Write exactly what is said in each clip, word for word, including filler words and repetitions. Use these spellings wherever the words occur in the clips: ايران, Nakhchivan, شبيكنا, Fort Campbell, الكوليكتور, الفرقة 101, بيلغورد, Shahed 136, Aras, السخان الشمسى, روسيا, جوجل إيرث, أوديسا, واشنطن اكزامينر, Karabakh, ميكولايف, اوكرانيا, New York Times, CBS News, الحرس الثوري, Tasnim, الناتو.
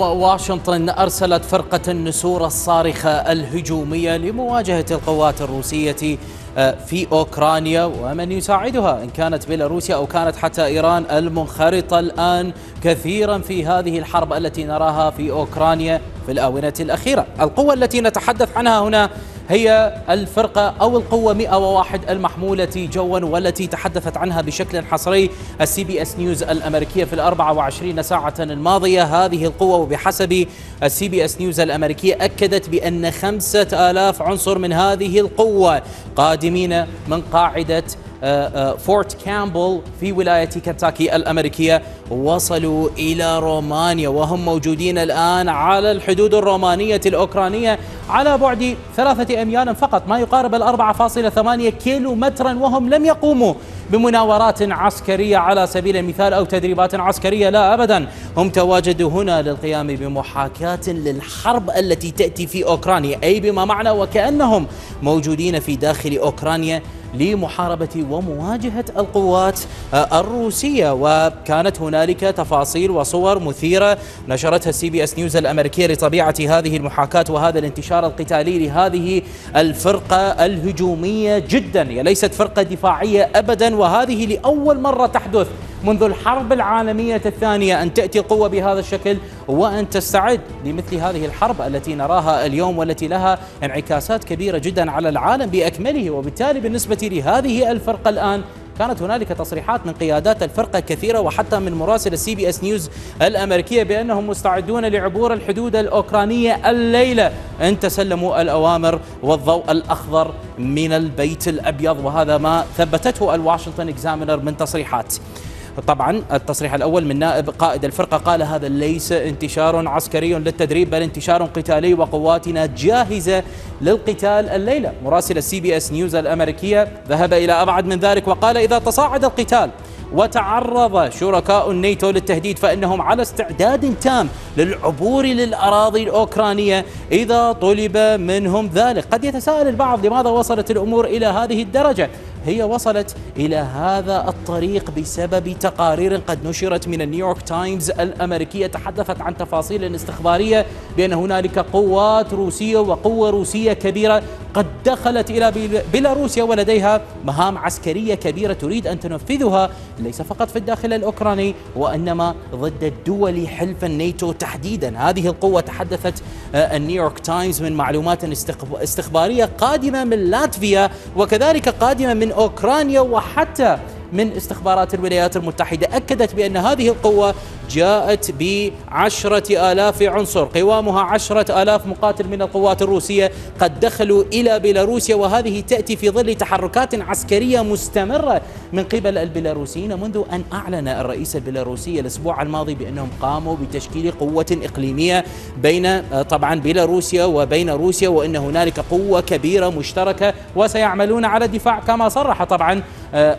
واشنطن أرسلت فرقة النسور الصارخة الهجومية لمواجهة القوات الروسية في أوكرانيا ومن يساعدها إن كانت بيلاروسيا أو كانت حتى إيران المنخرطة الآن كثيرا في هذه الحرب التي نراها في أوكرانيا في الآونة الأخيرة. القوة التي نتحدث عنها هنا هي الفرقة أو القوة مئة وواحد المحمولة جوا والتي تحدثت عنها بشكل حصري السي بي اس نيوز الأمريكية في الأربعة وعشرين ساعة الماضية. هذه القوة وبحسب السي بي اس نيوز الأمريكية أكدت بأن خمسة آلاف عنصر من هذه القوة قادمين من قاعدة فورت كامبل في ولاية كنتاكي الأمريكية وصلوا إلى رومانيا، وهم موجودين الآن على الحدود الرومانية الأوكرانية على بعد ثلاثة أميال فقط، ما يقارب الأربعة فاصلة ثمانية كيلو مترا، وهم لم يقوموا بمناورات عسكرية على سبيل المثال أو تدريبات عسكرية، لا أبدا، هم تواجدوا هنا للقيام بمحاكاة للحرب التي تأتي في أوكرانيا، أي بما معنى وكأنهم موجودين في داخل أوكرانيا لمحاربة ومواجهة القوات الروسية. وكانت هنالك تفاصيل وصور مثيرة نشرتها السي بي اس نيوز الأمريكية لطبيعة هذه المحاكاة وهذا الانتشار القتالي لهذه الفرقة الهجومية جدا، هي ليست فرقة دفاعية أبدا، وهذه لأول مرة تحدث منذ الحرب العالمية الثانية أن تأتي القوة بهذا الشكل وأن تستعد لمثل هذه الحرب التي نراها اليوم والتي لها انعكاسات كبيرة جدا على العالم بأكمله. وبالتالي بالنسبة لهذه الفرقة الآن كانت هنالك تصريحات من قيادات الفرقة كثيرة وحتى من مراسل السي بي اس نيوز الأمريكية بأنهم مستعدون لعبور الحدود الأوكرانية الليلة إن تسلموا الأوامر والضوء الأخضر من البيت الأبيض، وهذا ما ثبتته الواشنطن اكزامينر من تصريحات. طبعا التصريح الأول من نائب قائد الفرقة قال هذا ليس انتشار عسكري للتدريب بل انتشار قتالي وقواتنا جاهزة للقتال الليلة. مراسل السي بي اس نيوز الأمريكية ذهب إلى أبعد من ذلك وقال إذا تصاعد القتال وتعرض شركاء الناتو للتهديد فإنهم على استعداد تام للعبور للأراضي الأوكرانية إذا طلب منهم ذلك. قد يتساءل البعض لماذا وصلت الأمور إلى هذه الدرجة؟ هي وصلت إلى هذا الطريق بسبب تقارير قد نشرت من نيويورك تايمز الأمريكية تحدثت عن تفاصيل استخبارية بأن هنالك قوات روسية وقوة روسية كبيرة قد دخلت إلى بيلاروسيا ولديها مهام عسكرية كبيرة تريد أن تنفذها ليس فقط في الداخل الأوكراني وإنما ضد الدول حلف الناتو تحديدا. هذه القوة تحدثت نيويورك تايمز من معلومات استخبارية قادمة من لاتفيا وكذلك قادمة من أوكرانيا وحتى من استخبارات الولايات المتحدة، أكدت بأن هذه القوة جاءت بعشرة آلاف عنصر قوامها عشرة آلاف مقاتل من القوات الروسية قد دخلوا إلى بيلاروسيا، وهذه تأتي في ظل تحركات عسكرية مستمرة من قبل البيلاروسيين منذ أن أعلن الرئيس البيلاروسي الأسبوع الماضي بأنهم قاموا بتشكيل قوة إقليمية بين طبعا بيلاروسيا وبين روسيا وأن هنالك قوة كبيرة مشتركة وسيعملون على الدفاع كما صرح طبعا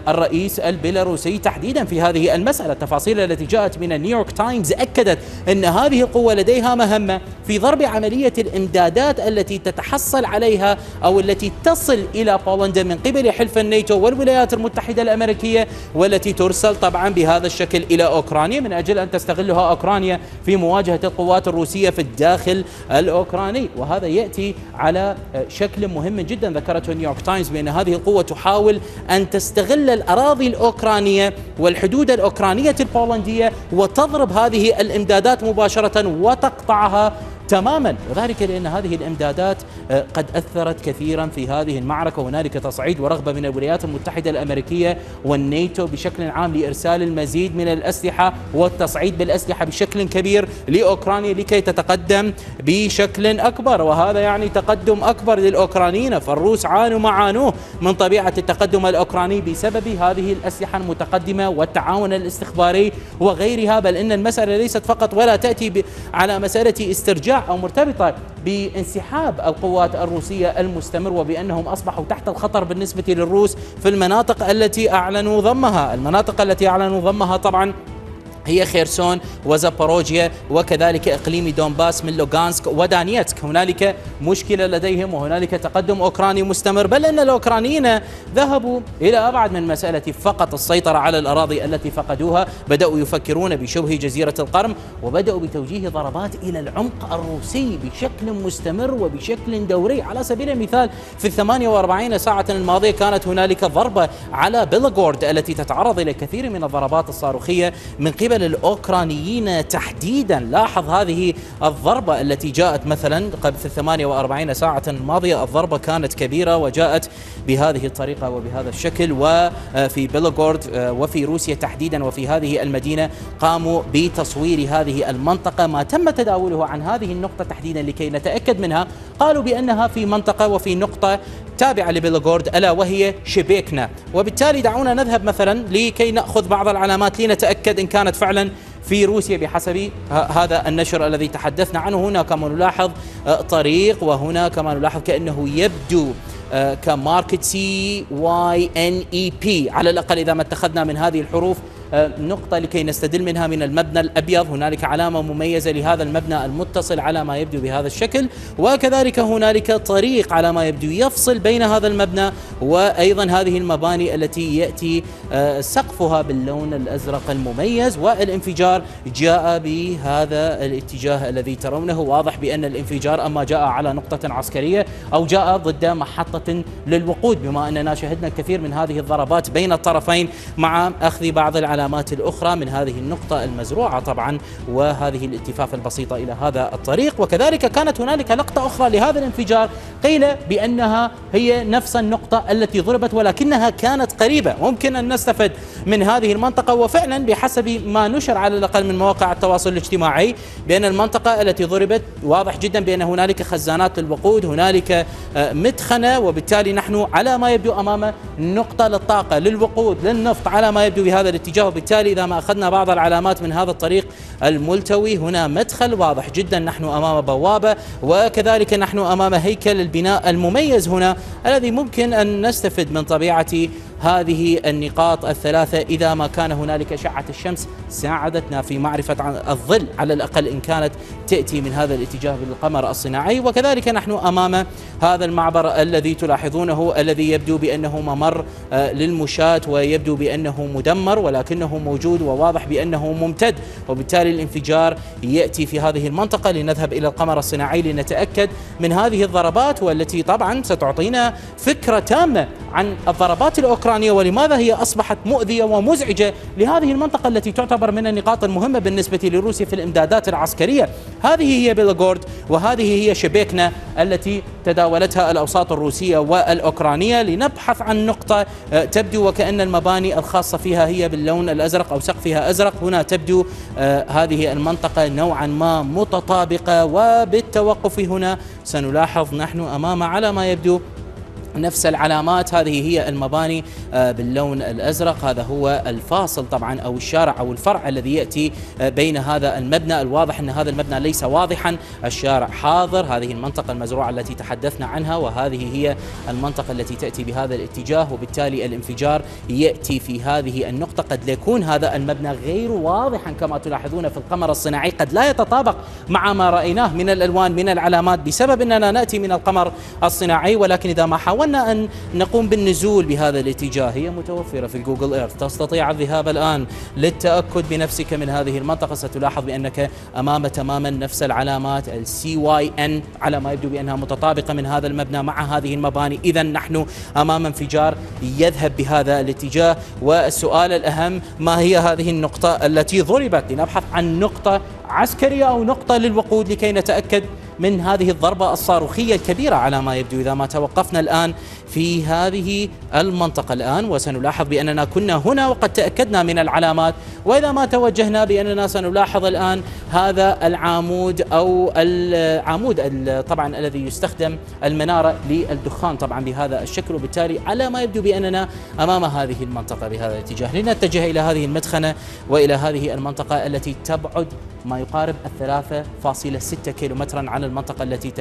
الرئيس البيلاروسي تحديدا في هذه المسألة. التفاصيل التي جاءت من نيويورك تايمز أكدت أن هذه القوة لديها مهمة في ضرب عملية الإمدادات التي تتحصل عليها أو التي تصل إلى بولندا من قبل حلف الناتو والولايات المتحدة الأمريكية والتي ترسل طبعا بهذا الشكل إلى أوكرانيا من أجل أن تستغلها أوكرانيا في مواجهة القوات الروسية في الداخل الأوكراني. وهذا يأتي على شكل مهم جدا ذكرته نيويورك تايمز بأن هذه القوة تحاول أن تستغل الأراضي الأوكرانية والحدود الأوكرانية البولندية وتضرب هذه الإمدادات مباشرة وتقطعها تماما، وذلك لأن هذه الإمدادات قد أثرت كثيرا في هذه المعركة. هنالك تصعيد ورغبة من الولايات المتحدة الأمريكية والناتو بشكل عام لإرسال المزيد من الأسلحة والتصعيد بالأسلحة بشكل كبير لأوكرانيا لكي تتقدم بشكل أكبر، وهذا يعني تقدم أكبر للأوكرانيين، فالروس عانوا ما عانوه من طبيعة التقدم الأوكراني بسبب هذه الأسلحة المتقدمة والتعاون الاستخباري وغيرها، بل إن المسألة ليست فقط ولا تأتي على مسألة استرجاع أو مرتبطة بانسحاب القوات الروسية المستمر وبأنهم أصبحوا تحت الخطر بالنسبة للروس في المناطق التي أعلنوا ضمها. المناطق التي أعلنوا ضمها طبعا هي خيرسون وزاباروجيا وكذلك إقليم دونباس من لوغانسك ودانيتسك. هنالك مشكلة لديهم وهنالك تقدم أوكراني مستمر، بل أن الأوكرانيين ذهبوا إلى أبعد من مسألة فقط السيطرة على الأراضي التي فقدوها، بدأوا يفكرون بشبه جزيرة القرم وبدأوا بتوجيه ضربات إلى العمق الروسي بشكل مستمر وبشكل دوري. على سبيل المثال في الثمانية وأربعين ساعة الماضية كانت هنالك ضربة على بيلغورد التي تتعرض إلى كثير من الضربات الصاروخية من قبل الأوكرانيين تحديدا. لاحظ هذه الضربة التي جاءت مثلا قبل الثمانية وأربعين ساعة الماضية، الضربة كانت كبيرة وجاءت بهذه الطريقة وبهذا الشكل، وفي بيلغورد وفي روسيا تحديدا وفي هذه المدينة قاموا بتصوير هذه المنطقة. ما تم تداوله عن هذه النقطة تحديدا لكي نتأكد منها، قالوا بأنها في منطقة وفي نقطة تابعة لبيلغورد ألا وهي شبيكنا، وبالتالي دعونا نذهب مثلا لكي نأخذ بعض العلامات لنتأكد إن كانت فعلا في روسيا. بحسب هذا النشر الذي تحدثنا عنه هنا كما نلاحظ طريق، وهنا كما نلاحظ كأنه يبدو كماركة سي واي ان اي بي على الأقل إذا ما اتخذنا من هذه الحروف نقطة لكي نستدل منها من المبنى الأبيض. هنالك علامة مميزة لهذا المبنى المتصل على ما يبدو بهذا الشكل، وكذلك هنالك طريق على ما يبدو يفصل بين هذا المبنى وأيضا هذه المباني التي يأتي سقفها باللون الأزرق المميز، والانفجار جاء بهذا الاتجاه الذي ترونه. واضح بأن الانفجار أما جاء على نقطة عسكرية أو جاء ضد محطة للوقود، بما أننا شهدنا الكثير من هذه الضربات بين الطرفين مع أخذ بعض العلامات العلامات الأخرى من هذه النقطة المزروعة طبعا وهذه الالتفافة البسيطة إلى هذا الطريق. وكذلك كانت هنالك لقطة أخرى لهذا الانفجار قيل بأنها هي نفس النقطة التي ضربت ولكنها كانت قريبة، ممكن أن نستفد من هذه المنطقة. وفعلا بحسب ما نشر على الأقل من مواقع التواصل الاجتماعي بأن المنطقة التي ضربت واضح جدا بأن هنالك خزانات للوقود، هنالك مدخنة، وبالتالي نحن على ما يبدو أمام نقطة للطاقة للوقود للنفط على ما يبدو بهذا الاتجاه. وبالتالي إذا ما أخذنا بعض العلامات من هذا الطريق الملتوي، هنا مدخل واضح جدا، نحن أمام بوابة، وكذلك نحن أمام هيكل البناء المميز هنا الذي ممكن أن نستفد من طبيعة هذه النقاط الثلاثة إذا ما كان هنالك أشعة الشمس ساعدتنا في معرفة الظل على الأقل إن كانت تأتي من هذا الاتجاه بالقمر الصناعي. وكذلك نحن أمام هذا المعبر الذي تلاحظونه الذي يبدو بأنه ممر للمشاة ويبدو بأنه مدمر ولكنه موجود وواضح بأنه ممتد، وبالتالي الانفجار يأتي في هذه المنطقة. لنذهب إلى القمر الصناعي لنتأكد من هذه الضربات، والتي طبعا ستعطينا فكرة تامة عن الضربات الأوكرانية ولماذا هي أصبحت مؤذية ومزعجة لهذه المنطقة التي تعتبر من النقاط المهمة بالنسبة لروسيا في الإمدادات العسكرية. هذه هي بيلغورد وهذه هي شبيكنا التي تداولتها الأوساط الروسية والأوكرانية. لنبحث عن نقطة تبدو وكأن المباني الخاصة فيها هي باللون الأزرق أو سقفها أزرق. هنا تبدو هذه المنطقة نوعا ما متطابقة، وبالتوقف هنا سنلاحظ نحن أمام على ما يبدو نفس العلامات. هذه هي المباني باللون الأزرق، هذا هو الفاصل طبعا أو الشارع أو الفرع الذي يأتي بين هذا المبنى. الواضح أن هذا المبنى ليس واضحا، الشارع حاضر، هذه المنطقة المزروعة التي تحدثنا عنها، وهذه هي المنطقة التي تأتي بهذا الاتجاه، وبالتالي الانفجار يأتي في هذه النقطة. قد يكون هذا المبنى غير واضحا كما تلاحظون في القمر الصناعي، قد لا يتطابق مع ما رأيناه من الألوان من العلامات بسبب أننا نأتي من القمر الصناعي، ولكن إذا ما حاولنا أن نقوم بالنزول بهذا الاتجاه، هي متوفرة في جوجل إيرث، تستطيع الذهاب الآن للتأكد بنفسك من هذه المنطقة. ستلاحظ بأنك أمام تماما نفس العلامات السي واي ان على ما يبدو بأنها متطابقة من هذا المبنى مع هذه المباني. إذا نحن أمام انفجار يذهب بهذا الاتجاه، والسؤال الأهم ما هي هذه النقطة التي ضربت؟ لنبحث عن نقطة عسكرية أو نقطة للوقود لكي نتأكد من هذه الضربة الصاروخية الكبيرة على ما يبدو. إذا ما توقفنا الآن في هذه المنطقة الآن، وسنلاحظ بأننا كنا هنا وقد تأكدنا من العلامات، وإذا ما توجهنا بأننا سنلاحظ الآن هذا العمود أو العمود طبعا الذي يستخدم المنارة للدخان طبعا بهذا الشكل، وبالتالي على ما يبدو بأننا أمام هذه المنطقة بهذا الاتجاه. لنتجه إلى هذه المدخنة وإلى هذه المنطقة التي تبعد ما يقارب الثلاثة فاصلة ستة كيلومترا عن المنطقة التي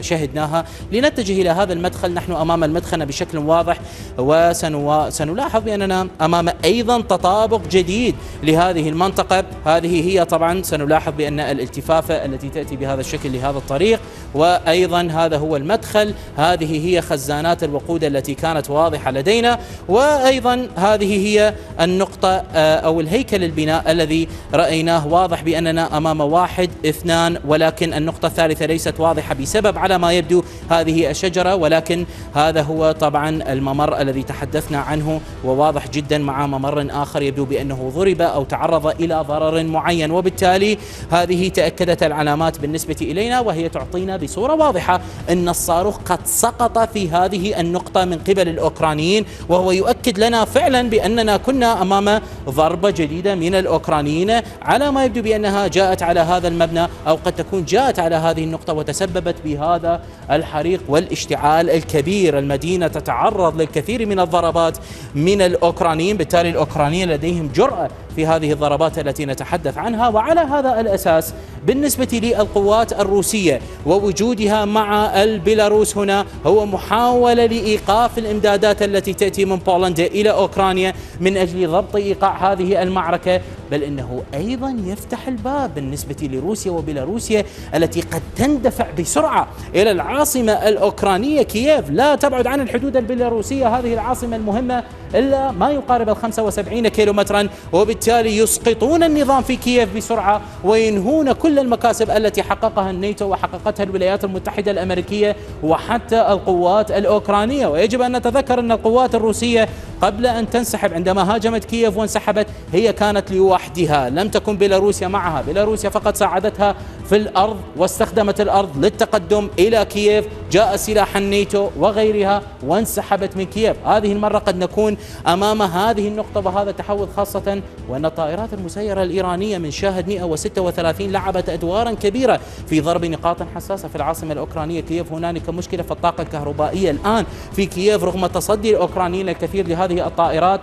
شهدناها لنتجه إلى هذا المدخل. نحن أمام المدخل بشكل واضح، وسنلاحظ بأننا أمام أيضا تطابق جديد لهذه المنطقة. هذه هي طبعا سنلاحظ بأن الالتفافة التي تأتي بهذا الشكل لهذا الطريق، وأيضا هذا هو المدخل، هذه هي خزانات الوقود التي كانت واضحة لدينا، وأيضا هذه هي النقطة أو الهيكل البناء الذي رأيناه واضح بأننا أمام واحد اثنان، ولكن النقطة الثالثة ليست واضحة بسبب على ما يبدو هذه الشجرة، ولكن هذا هو طبعا الممر الذي تحدثنا عنه، وواضح جدا مع ممر آخر يبدو بأنه ضرب أو تعرض إلى ضرر معين، وبالتالي هذه تأكدت العلامات بالنسبة إلينا، وهي تعطينا بصورة واضحة أن الصاروخ قد سقط في هذه النقطة من قبل الأوكرانيين، وهو يؤكد لنا فعلا بأننا كنا أمام ضربة جديدة من الأوكرانيين على ما يبدو بأنها جاءت على هذا المبنى، أو قد تكون جاءت على هذه النقطة وتسببت بهذا الحريق والاشتعال الكبير. المدينة تتعرض للكثير من الضربات من الأوكرانيين، بالتالي الأوكرانيين لديهم جرأة في هذه الضربات التي نتحدث عنها. وعلى هذا الأساس بالنسبة للقوات الروسية ووجودها مع البيلاروس هنا هو محاولة لإيقاف الإمدادات التي تأتي من بولندا إلى أوكرانيا من أجل ضبط إيقاع هذه المعركة، بل إنه أيضا يفتح الباب بالنسبة لروسيا وبيلاروسيا التي قد تندفع بسرعة إلى العاصمة الأوكرانية كييف. لا تبعد عن الحدود البيلاروسية هذه العاصمة المهمة إلا ما يقارب الخمسة وسبعين كيلومترا، وبالتالي يسقطون النظام في كييف بسرعة وينهون كل المكاسب التي حققها الناتو وحققتها الولايات المتحدة الأمريكية وحتى القوات الأوكرانية. ويجب أن نتذكر أن القوات الروسية قبل أن تنسحب عندما هاجمت كييف وانسحبت هي كانت لوحدها، لم تكن بيلاروسيا معها، بيلاروسيا فقط ساعدتها في الأرض واستخدمت الأرض للتقدم إلى كييف، جاء سلاح الناتو وغيرها وانسحبت من كييف. هذه المرة قد نكون أمام هذه النقطة وهذا التحول، خاصة وأن الطائرات المسيرة الإيرانية من شاهد مئة وستة وثلاثين لعبت أدوارا كبيرة في ضرب نقاط حساسة في العاصمة الأوكرانية كييف. هنالك مشكلة في الطاقة الكهربائية الآن في كييف رغم تصدي الأوكرانيين الكثير لهذه الطائرات،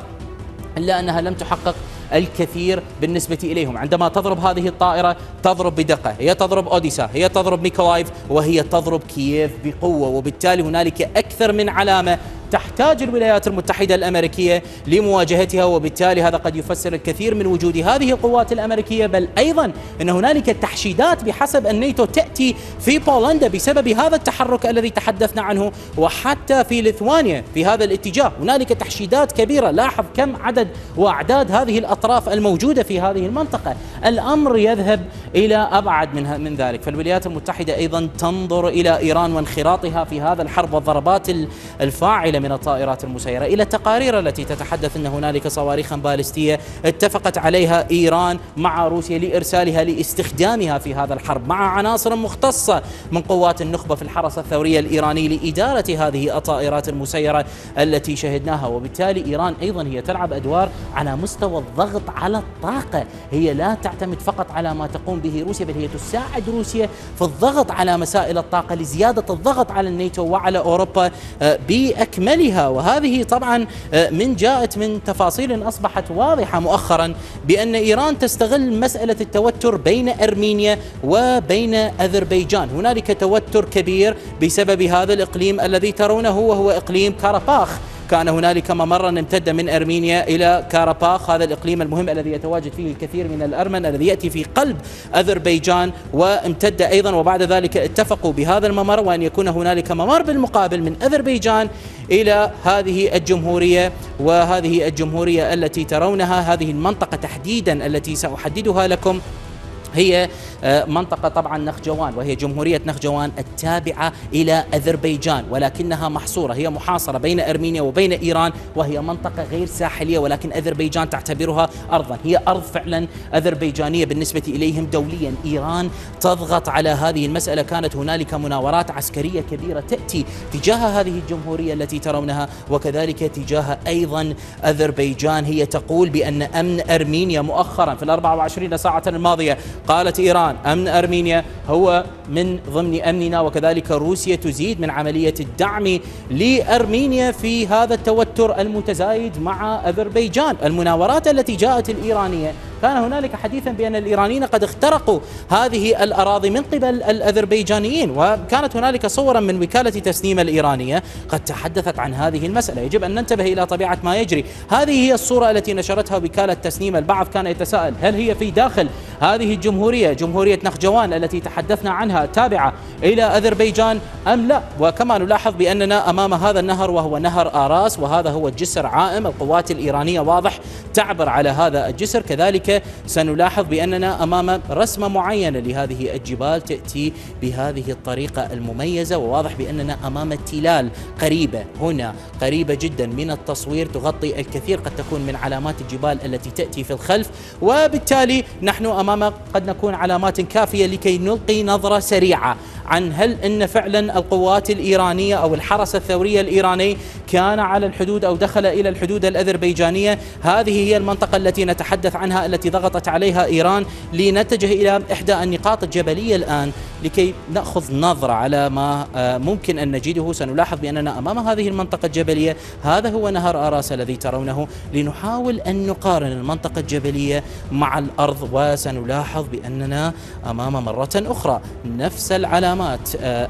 إلا أنها لم تحقق الكثير بالنسبة إليهم. عندما تضرب هذه الطائرة تضرب بدقة، هي تضرب أوديسا، هي تضرب ميكولايف، وهي تضرب كييف بقوة، وبالتالي هنالك أكثر من علامة تحتاج الولايات المتحدة الأمريكية لمواجهتها، وبالتالي هذا قد يفسر الكثير من وجود هذه القوات الأمريكية. بل أيضا أن هنالك تحشيدات بحسب الناتو تأتي في بولندا بسبب هذا التحرك الذي تحدثنا عنه، وحتى في ليثوانيا في هذا الاتجاه هنالك تحشيدات كبيرة. لاحظ كم عدد وأعداد هذه الأطراف الموجودة في هذه المنطقة. الأمر يذهب إلى أبعد من من ذلك، فالولايات المتحدة أيضا تنظر إلى إيران وانخراطها في هذا الحرب والضربات الفاعلة من الطائرات المسيرة، إلى التقارير التي تتحدث أن هنالك صواريخا باليستية اتفقت عليها إيران مع روسيا لإرسالها لاستخدامها في هذا الحرب مع عناصر مختصة من قوات النخبة في الحرس الثوري الإيراني لإدارة هذه الطائرات المسيرة التي شهدناها. وبالتالي إيران أيضا هي تلعب أدوار على مستوى الضغط على الطاقة، هي لا تعتمد فقط على ما تقوم به روسيا، بل هي تساعد روسيا في الضغط على مسائل الطاقة لزيادة الضغط على الناتو وعلى أوروبا بأكملها. وهذه طبعا من جاءت من تفاصيل أصبحت واضحة مؤخرا بأن إيران تستغل مسألة التوتر بين أرمينيا وبين أذربيجان. هنالك توتر كبير بسبب هذا الإقليم الذي ترونه وهو إقليم كاراباخ. كان هنالك ممرا امتد من أرمينيا إلى كاراباخ، هذا الإقليم المهم الذي يتواجد فيه الكثير من الأرمن الذي يأتي في قلب أذربيجان، وامتد أيضا وبعد ذلك اتفقوا بهذا الممر وأن يكون هنالك ممر بالمقابل من أذربيجان إلى هذه الجمهورية. وهذه الجمهورية التي ترونها، هذه المنطقة تحديدا التي سأحددها لكم، هي منطقة طبعا نخجوان، وهي جمهورية نخجوان التابعة إلى أذربيجان، ولكنها محصورة، هي محاصرة بين أرمينيا وبين إيران، وهي منطقة غير ساحلية، ولكن أذربيجان تعتبرها أرضا، هي أرض فعلا أذربيجانية بالنسبة إليهم دوليا. إيران تضغط على هذه المسألة، كانت هنالك مناورات عسكرية كبيرة تأتي تجاه هذه الجمهورية التي ترونها، وكذلك تجاه أيضا أذربيجان. هي تقول بأن أمن أرمينيا مؤخرا في الأربع وعشرين ساعة الماضية قالت إيران أمن أرمينيا هو من ضمن أمننا، وكذلك روسيا تزيد من عملية الدعم لأرمينيا في هذا التوتر المتزايد مع أذربيجان. المناورات التي جاءت الإيرانية كان هنالك حديثا بأن الإيرانيين قد اخترقوا هذه الأراضي من قبل الأذربيجانيين، وكانت هنالك صورا من وكالة تسنيم الإيرانية قد تحدثت عن هذه المسألة. يجب أن ننتبه إلى طبيعة ما يجري. هذه هي الصورة التي نشرتها وكالة تسنيم. البعض كان يتساءل هل هي في داخل هذه الجمهورية، جمهورية نخجوان التي تحدثنا عنها تابعة إلى أذربيجان أم لا. وكما نلاحظ بأننا أمام هذا النهر وهو نهر آراس، وهذا هو الجسر عائم، القوات الإيرانية واضح تعبر على هذا الجسر. كذلك سنلاحظ بأننا أمام رسمة معينة لهذه الجبال تأتي بهذه الطريقة المميزة، وواضح بأننا أمام التلال قريبة هنا، قريبة جدا من التصوير، تغطي الكثير، قد تكون من علامات الجبال التي تأتي في الخلف، وبالتالي نحن أمام قد نكون علامات كافية لكي نلقي نظرة سريعة عن هل إن فعلا القوات الإيرانية أو الحرس الثوري الإيراني كان على الحدود أو دخل إلى الحدود الأذربيجانية. هذه هي المنطقة التي نتحدث عنها التي ضغطت عليها إيران. لنتجه إلى إحدى النقاط الجبلية الآن لكي نأخذ نظرة على ما ممكن أن نجده. سنلاحظ بأننا أمام هذه المنطقة الجبلية، هذا هو نهر آراس الذي ترونه، لنحاول أن نقارن المنطقة الجبلية مع الأرض، وسنلاحظ بأننا أمام مرة أخرى نفس العلامات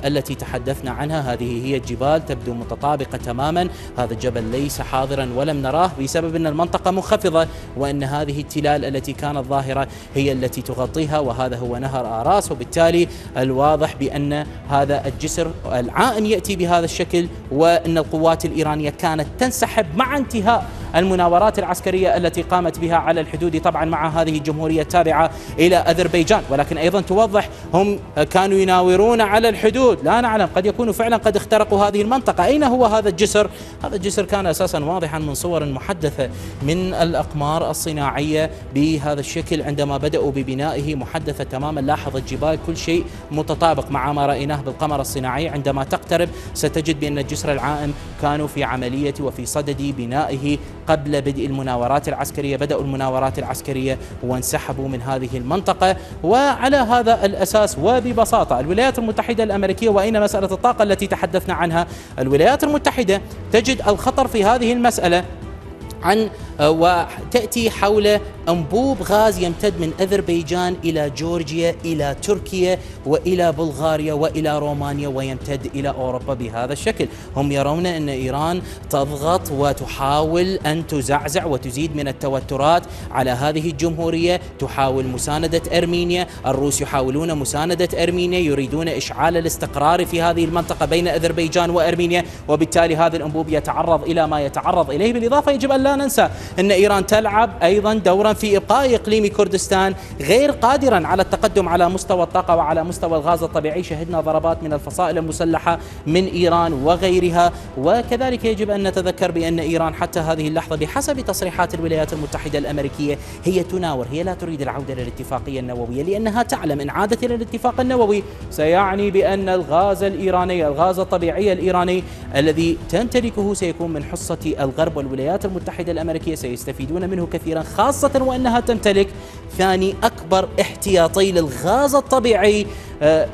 التي تحدثنا عنها. هذه هي الجبال تبدو متطابقة تماما، هذا الجبل ليس حاضرا ولم نراه بسبب أن المنطقة منخفضة، وأن هذه التلال التي كانت ظاهرة هي التي تغطيها، وهذا هو نهر آراس. وبالتالي الواضح بأن هذا الجسر العائم يأتي بهذا الشكل، وأن القوات الإيرانية كانت تنسحب مع انتهاء المناورات العسكرية التي قامت بها على الحدود، طبعا مع هذه الجمهورية التابعة إلى أذربيجان. ولكن أيضا توضح هم كانوا يناورون على الحدود، لا نعلم، قد يكونوا فعلا قد اخترقوا هذه المنطقة. أين هو هذا الجسر؟ هذا الجسر كان أساسا واضحا من صور محدثة من الأقمار الصناعية بهذا الشكل عندما بدأوا ببنائه، محدثة تماما. لاحظ الجبال كل شيء متطابق مع ما رأيناه بالقمر الصناعي. عندما تقترب ستجد بأن الجسر العائم كانوا في عملية وفي صدد بنائه قبل بدء المناورات العسكرية. بدأوا المناورات العسكرية وانسحبوا من هذه المنطقة. وعلى هذا الأساس وببساطة الولايات المتحدة الأمريكية، وأين مسألة الطاقة التي تحدثنا عنها، الولايات المتحدة تجد الخطر في هذه المسألة عن وتأتي حول أنبوب غاز يمتد من أذربيجان إلى جورجيا إلى تركيا وإلى بلغاريا وإلى رومانيا ويمتد إلى أوروبا بهذا الشكل. هم يرون أن إيران تضغط وتحاول أن تزعزع وتزيد من التوترات على هذه الجمهورية، تحاول مساندة أرمينيا، الروس يحاولون مساندة أرمينيا، يريدون إشعال الاستقرار في هذه المنطقة بين أذربيجان وأرمينيا، وبالتالي هذا الأنبوب يتعرض إلى ما يتعرض إليه. بالإضافة يجب أن لا ننسى أن إيران تلعب أيضا دورا في إبقاء إقليم كردستان غير قادرا على التقدم على مستوى الطاقة وعلى مستوى الغاز الطبيعي. شهدنا ضربات من الفصائل المسلحة من إيران وغيرها. وكذلك يجب أن نتذكر بأن إيران حتى هذه اللحظة بحسب تصريحات الولايات المتحدة الأمريكية هي تناور، هي لا تريد العودة للاتفاقية النووية، لأنها تعلم إن عادت إلى الاتفاق النووي سيعني بأن الغاز الإيراني، الغاز الطبيعي الإيراني الذي تمتلكه سيكون من حصة الغرب، والولايات المتحدة الأمريكية سيستفيدون منه كثيرا، خاصة وأنها تمتلك ثاني أكبر احتياطي للغاز الطبيعي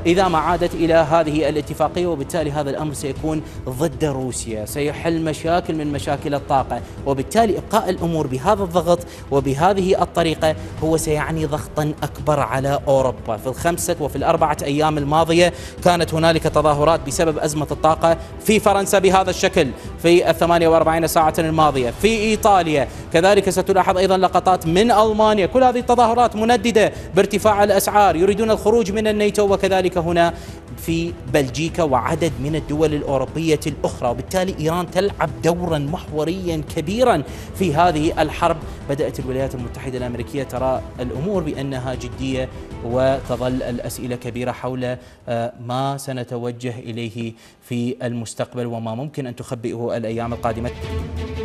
إذا ما عادت إلى هذه الاتفاقية. وبالتالي هذا الأمر سيكون ضد روسيا، سيحل مشاكل من مشاكل الطاقة، وبالتالي إبقاء الأمور بهذا الضغط وبهذه الطريقة هو سيعني ضغطا أكبر على أوروبا. في الخمسة وفي الأربعة أيام الماضية كانت هنالك تظاهرات بسبب أزمة الطاقة في فرنسا بهذا الشكل في الثمانية وأربعين ساعة الماضية، في إيطاليا كذلك ستلاحظ أيضا لقطات من ألمانيا. كل هذه التظاهرات منددة بارتفاع الأسعار، يريدون الخروج من الناتو، وكذلك هنا في بلجيكا وعدد من الدول الأوروبية الأخرى. وبالتالي إيران تلعب دورا محوريا كبيرا في هذه الحرب. بدأت الولايات المتحدة الأمريكية ترى الأمور بأنها جدية، وتظل الأسئلة كبيرة حول ما سنتوجه إليه في المستقبل وما ممكن أن تخبئه الأيام القادمة.